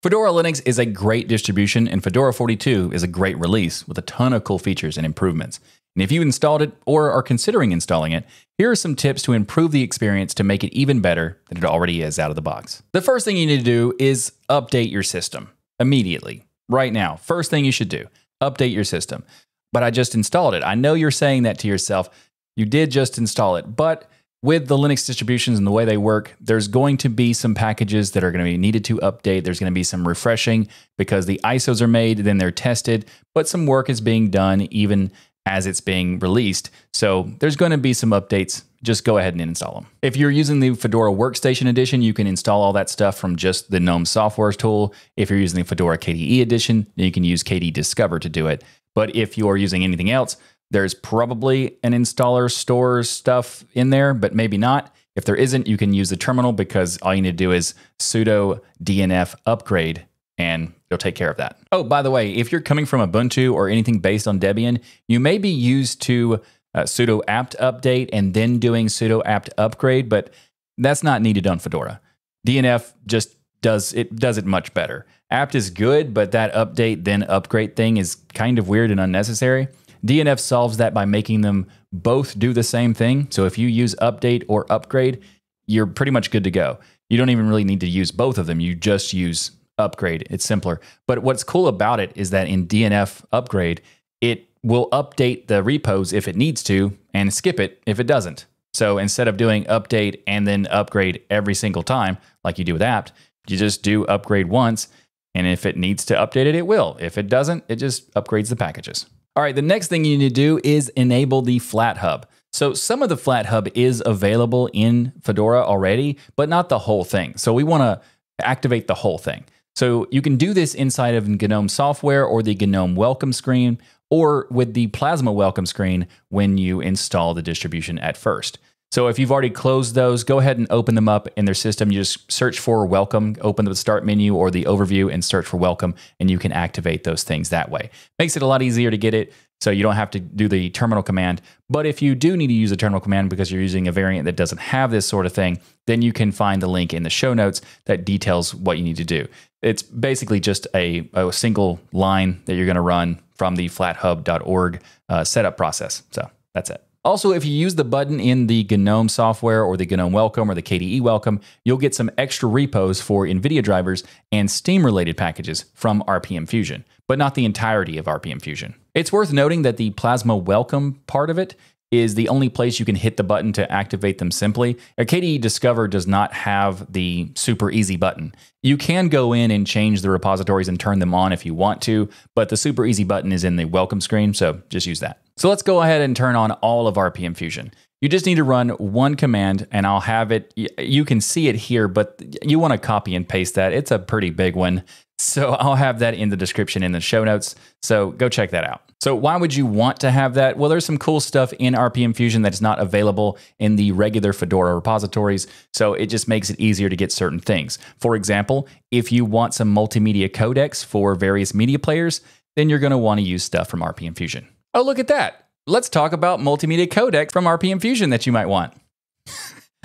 Fedora Linux is a great distribution, and Fedora 42 is a great release with a ton of cool features and improvements. And if you installed it or are considering installing it, here are some tips to improve the experience to make it even better than it already is out of the box. The first thing you need to do is update your system immediately, right now. First thing you should do, update your system. But I just installed it. I know you're saying that to yourself. You did just install it, but with the Linux distributions and the way they work, there's going to be some packages that are going to be needed to update. There's going to be some refreshing because the ISOs are made, then they're tested, but some work is being done even as it's being released. So there's going to be some updates. Just go ahead and install them. If you're using the Fedora Workstation Edition, you can install all that stuff from just the GNOME software tool. If you're using the Fedora KDE Edition, you can use KDE Discover to do it. But if you're using anything else, there's probably an installer store stuff in there, but maybe not. If there isn't, you can use the terminal because all you need to do is sudo DNF upgrade and it'll take care of that. Oh, by the way, if you're coming from Ubuntu or anything based on Debian, you may be used to sudo apt update and then doing sudo apt upgrade, but that's not needed on Fedora. DNF just does it much better. Apt is good, but that update then upgrade thing is kind of weird and unnecessary. DNF solves that by making them both do the same thing. So if you use update or upgrade, you're pretty much good to go. You don't even really need to use both of them. You just use upgrade. It's simpler. But what's cool about it is that in DNF upgrade, it will update the repos if it needs to and skip it if it doesn't. So instead of doing update and then upgrade every single time, like you do with apt, you just do upgrade once. And if it needs to update it, it will. If it doesn't, it just upgrades the packages. All right, the next thing you need to do is enable the Flathub. So some of the Flathub is available in Fedora already, but not the whole thing. So we want to activate the whole thing. So you can do this inside of GNOME software or the GNOME welcome screen, or with the Plasma welcome screen when you install the distribution at first. So if you've already closed those, go ahead and open them up in their system. You just search for welcome, open the start menu or the overview and search for welcome, and you can activate those things that way. Makes it a lot easier to get it, so you don't have to do the terminal command. But if you do need to use a terminal command because you're using a variant that doesn't have this sort of thing, then you can find the link in the show notes that details what you need to do. It's basically just a single line that you're going to run from the flathub.org setup process. So that's it. Also, if you use the button in the GNOME software or the GNOME Welcome or the KDE Welcome, you'll get some extra repos for NVIDIA drivers and Steam-related packages from RPM Fusion, but not the entirety of RPM Fusion. It's worth noting that the Plasma Welcome part of it is the only place you can hit the button to activate them simply. KDE Discover does not have the super easy button. You can go in and change the repositories and turn them on if you want to, but the super easy button is in the welcome screen, so just use that. So let's go ahead and turn on all of RPM Fusion. You just need to run one command, and I'll have it, you can see it here, but you want to copy and paste that. It's a pretty big one. So I'll have that in the description in the show notes. So go check that out. So why would you want to have that? Well, there's some cool stuff in RPM Fusion that's not available in the regular Fedora repositories. So it just makes it easier to get certain things. For example, if you want some multimedia codecs for various media players, then you're going to want to use stuff from RPM Fusion. Oh, look at that. Let's talk about multimedia codecs from RPM Fusion that you might want.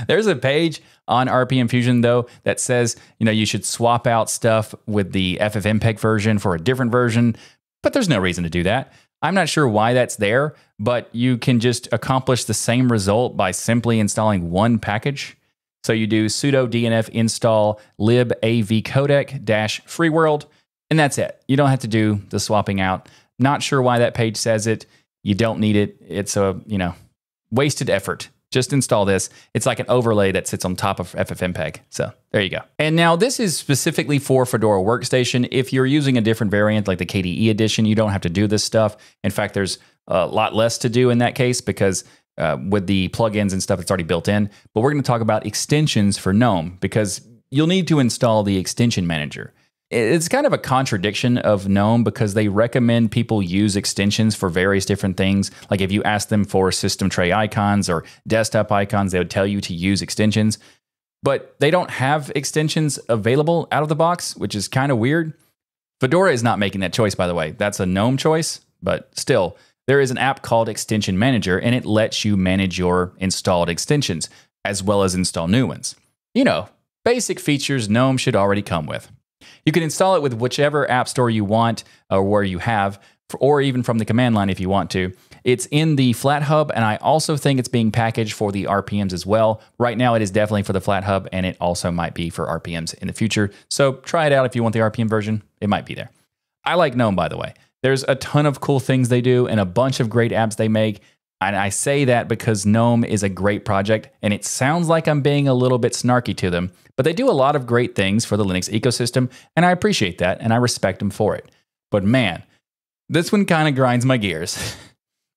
There's a page on RPM Fusion, though, that says, you know, you should swap out stuff with the FFmpeg version for a different version, but there's no reason to do that. I'm not sure why that's there, but you can just accomplish the same result by simply installing one package. So you do sudo dnf install libavcodec-freeworld, and that's it. You don't have to do the swapping out. Not sure why that page says it. You don't need it. It's a, you know, wasted effort. Just install this. It's like an overlay that sits on top of FFmpeg. So there you go. And now this is specifically for Fedora Workstation. If you're using a different variant like the KDE edition, you don't have to do this stuff. In fact, there's a lot less to do in that case because with the plugins and stuff, it's already built in. But we're going to talk about extensions for GNOME because you'll need to install the Extension Manager. It's kind of a contradiction of GNOME because they recommend people use extensions for various different things. Like if you ask them for system tray icons or desktop icons, they would tell you to use extensions, but they don't have extensions available out of the box, which is kind of weird. Fedora is not making that choice, by the way. That's a GNOME choice, but still, there is an app called Extension Manager, and it lets you manage your installed extensions as well as install new ones. You know, basic features GNOME should already come with. You can install it with whichever app store you want or you have, or even from the command line if you want to. It's in the Flathub, and I also think it's being packaged for the RPMs as well. Right now it is definitely for the Flathub, and it also might be for RPMs in the future. So try it out if you want the RPM version. It might be there. I like GNOME, by the way. There's a ton of cool things they do and a bunch of great apps they make. And I say that because GNOME is a great project, and it sounds like I'm being a little bit snarky to them, but they do a lot of great things for the Linux ecosystem, and I appreciate that, and I respect them for it. But man, this one kind of grinds my gears.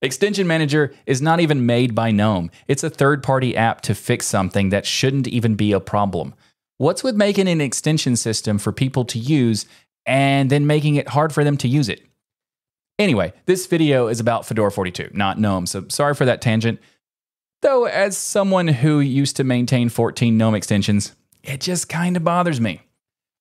Extension Manager is not even made by GNOME. It's a third-party app to fix something that shouldn't even be a problem. What's with making an extension system for people to use and then making it hard for them to use it? Anyway, this video is about Fedora 42, not GNOME, so sorry for that tangent. Though, as someone who used to maintain 14 GNOME extensions, it just kind of bothers me.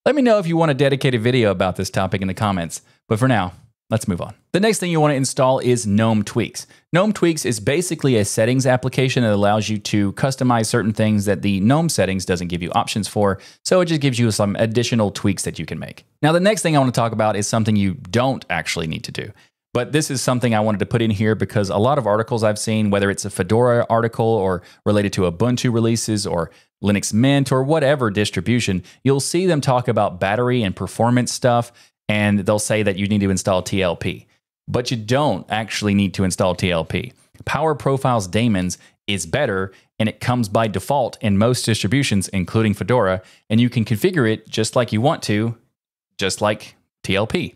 Let me know if you want to dedicate a video about this topic in the comments, but for now, let's move on. The next thing you want to install is GNOME Tweaks. GNOME Tweaks is basically a settings application that allows you to customize certain things that the GNOME settings doesn't give you options for, so it just gives you some additional tweaks that you can make. Now, the next thing I want to talk about is something you don't actually need to do, but this is something I wanted to put in here because a lot of articles I've seen, whether it's a Fedora article or related to Ubuntu releases or Linux Mint or whatever distribution, you'll see them talk about battery and performance stuff, and they'll say that you need to install TLP, but you don't actually need to install TLP. Power Profiles Daemon is better, and it comes by default in most distributions, including Fedora, and you can configure it just like you want to, just like TLP.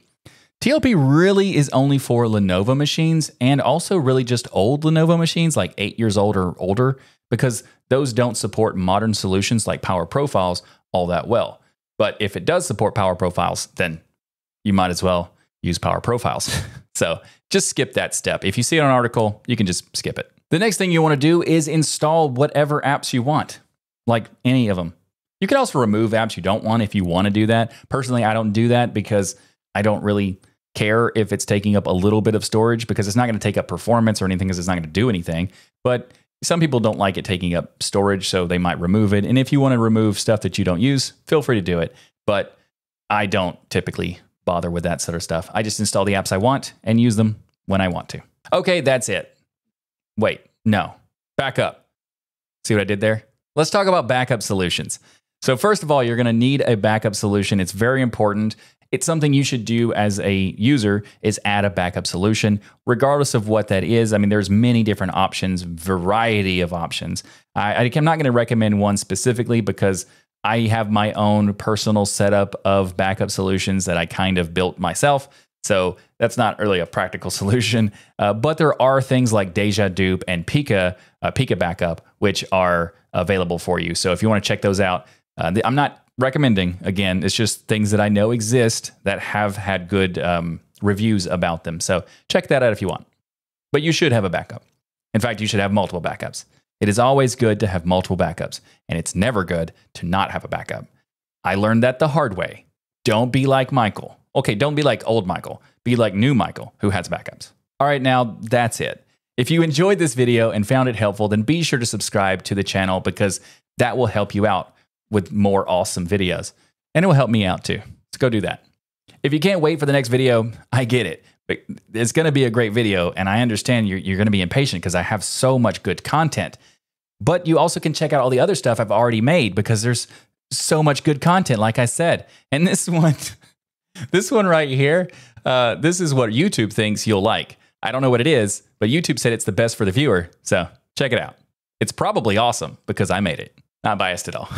TLP really is only for Lenovo machines, and also really just old Lenovo machines, like 8 years old or older, because those don't support modern solutions like Power Profiles all that well. But if it does support Power Profiles, then you might as well use Power Profiles. So just skip that step. If you see it on an article, you can just skip it. The next thing you want to do is install whatever apps you want, like any of them. You can also remove apps you don't want if you want to do that. Personally, I don't do that because I don't really care if it's taking up a little bit of storage, because it's not going to take up performance or anything, because it's not going to do anything. But some people don't like it taking up storage, so they might remove it. And if you want to remove stuff that you don't use, feel free to do it. But I don't typically bother with that sort of stuff. I just install the apps I want and use them when I want to. Okay, that's it. Wait, no. Back up. See what I did there? Let's talk about backup solutions. So first of all, you're going to need a backup solution. It's very important. It's something you should do as a user, is add a backup solution, regardless of what that is. I mean, there's many different options, variety of options. I'm not going to recommend one specifically because I have my own personal setup of backup solutions that I kind of built myself. So that's not really a practical solution. But there are things like Deja Dup and Pika Backup, which are available for you. So if you want to check those out, I'm not recommending, again, it's just things that I know exist that have had good reviews about them. So check that out if you want. But you should have a backup. In fact, you should have multiple backups. It is always good to have multiple backups, and it's never good to not have a backup. I learned that the hard way. Don't be like Michael. Okay, don't be like old Michael. Be like new Michael, who has backups. All right, now that's it. If you enjoyed this video and found it helpful, then be sure to subscribe to the channel, because that will help you out with more awesome videos. And it will help me out too. Let's go do that. If you can't wait for the next video, I get it. But it's going to be a great video, and I understand you're going to be impatient because I have so much good content. But you also can check out all the other stuff I've already made, because there's so much good content, like I said. And this one right here, this is what YouTube thinks you'll like. I don't know what it is, but YouTube said it's the best for the viewer. So check it out. It's probably awesome because I made it. Not biased at all.